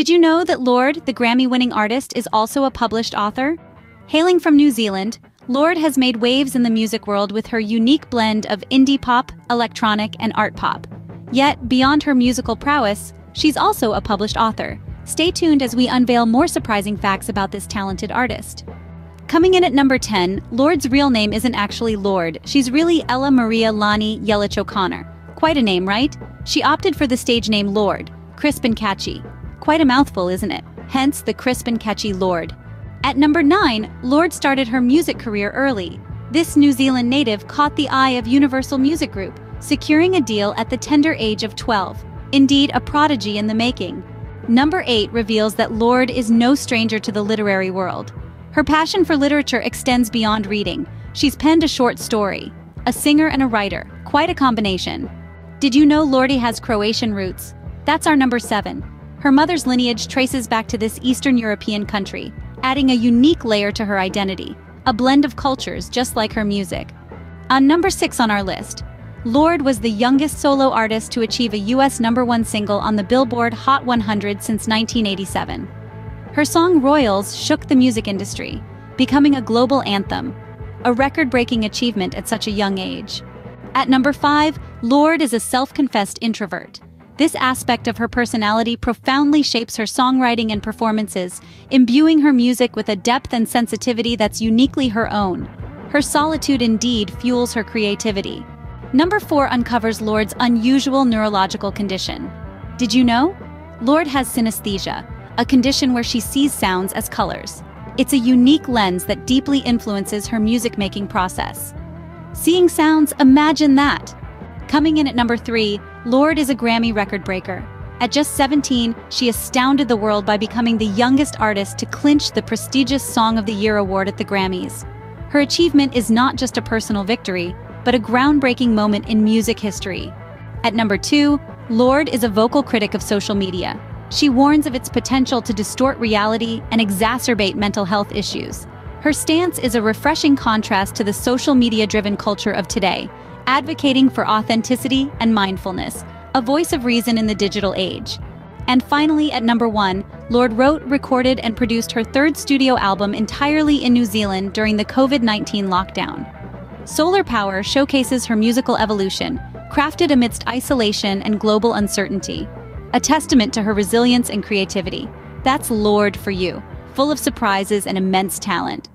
Did you know that Lorde, the Grammy-winning artist, is also a published author? Hailing from New Zealand, Lorde has made waves in the music world with her unique blend of indie pop, electronic, and art pop. Yet, beyond her musical prowess, she's also a published author. Stay tuned as we unveil more surprising facts about this talented artist. Coming in at number 10, Lorde's real name isn't actually Lorde, she's really Ella Maria Lani Yelich O'Connor. Quite a name, right? She opted for the stage name Lorde, crisp and catchy. Quite a mouthful, isn't it? Hence the crisp and catchy Lorde. At number 9, Lorde started her music career early. This New Zealand native caught the eye of Universal Music Group, securing a deal at the tender age of 12. Indeed, a prodigy in the making. Number 8 reveals that Lorde is no stranger to the literary world. Her passion for literature extends beyond reading. She's penned a short story, a singer and a writer, quite a combination. Did you know Lorde has Croatian roots? That's our number 7. Her mother's lineage traces back to this Eastern European country, adding a unique layer to her identity, a blend of cultures just like her music. On number 6 on our list, Lorde was the youngest solo artist to achieve a US #1 single on the Billboard Hot 100 since 1987. Her song Royals shook the music industry, becoming a global anthem, a record-breaking achievement at such a young age. At number 5, Lorde is a self-confessed introvert. This aspect of her personality profoundly shapes her songwriting and performances, imbuing her music with a depth and sensitivity that's uniquely her own. Her solitude indeed fuels her creativity. Number 4 uncovers Lorde's unusual neurological condition. Did you know? Lorde has synesthesia, a condition where she sees sounds as colors. It's a unique lens that deeply influences her music-making process. Seeing sounds, imagine that! Coming in at number 3, Lorde is a Grammy record breaker. At just 17, she astounded the world by becoming the youngest artist to clinch the prestigious Song of the Year award at the Grammys. Her achievement is not just a personal victory, but a groundbreaking moment in music history. At number 2, Lorde is a vocal critic of social media. She warns of its potential to distort reality and exacerbate mental health issues. Her stance is a refreshing contrast to the social media-driven culture of today, advocating for authenticity and mindfulness, a voice of reason in the digital age. And finally, at number 1, Lorde wrote, recorded, and produced her third studio album entirely in New Zealand during the COVID-19 lockdown. Solar Power showcases her musical evolution, crafted amidst isolation and global uncertainty. A testament to her resilience and creativity. That's Lorde for you, full of surprises and immense talent.